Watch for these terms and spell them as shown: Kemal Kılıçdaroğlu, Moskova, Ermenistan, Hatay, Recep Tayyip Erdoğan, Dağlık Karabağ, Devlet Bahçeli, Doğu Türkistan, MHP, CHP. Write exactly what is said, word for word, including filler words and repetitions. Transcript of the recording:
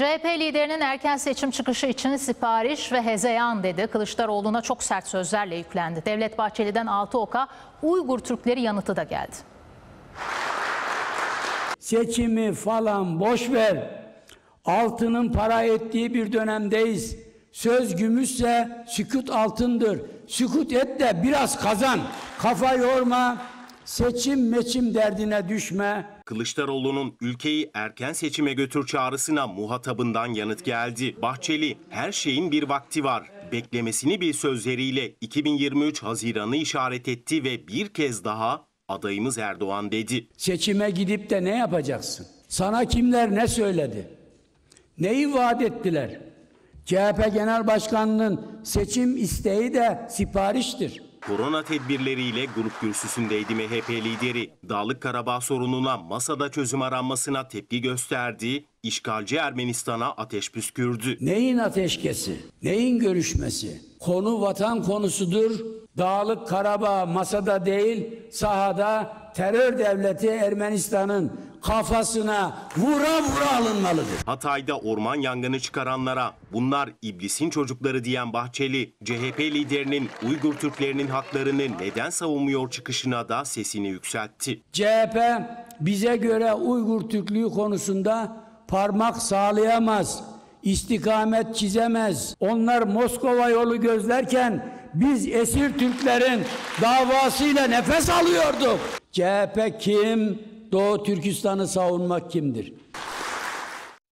C H P liderinin erken seçim çıkışı için sipariş ve hezeyan dedi. Kılıçdaroğlu'na çok sert sözlerle yüklendi. Devlet Bahçeli'den altı oka Uygur Türkleri yanıtı da geldi. Seçimi falan boş ver. Altının para ettiği bir dönemdeyiz. Söz gümüşse sükut altındır. Sükut et de biraz kazan. Kafa yorma. Seçim meçim derdine düşme. Kılıçdaroğlu'nun ülkeyi erken seçime götür çağrısına muhatabından yanıt geldi. Bahçeli, her şeyin bir vakti var, beklemesini bil sözleriyle iki bin yirmi üç Haziran'ı işaret etti ve bir kez daha adayımız Erdoğan dedi. Seçime gidip de ne yapacaksın? Sana kimler ne söyledi? Neyi vaat ettiler? C H P Genel Başkanı'nın seçim isteği de sipariştir. Korona tedbirleriyle grup kürsüsündeydi M H P lideri. Dağlık Karabağ sorununa masada çözüm aranmasına tepki gösterdi. İşgalci Ermenistan'a ateş püskürdü. Neyin ateşkesi? Neyin görüşmesi? Konu vatan konusudur. Dağlık Karabağ masada değil, sahada terör devleti Ermenistan'ın kafasına vura vura alınmalıdır. Hatay'da orman yangını çıkaranlara bunlar iblisin çocukları diyen Bahçeli, C H P liderinin Uygur Türklerinin haklarını neden savunmuyor çıkışına da sesini yükseltti. C H P bize göre Uygur Türklüğü konusunda parmak sağlayamaz, istikamet çizemez. Onlar Moskova yolu gözlerken biz esir Türklerin davasıyla nefes alıyorduk. C H P kim? Doğu Türkistan'ı savunmak kimdir?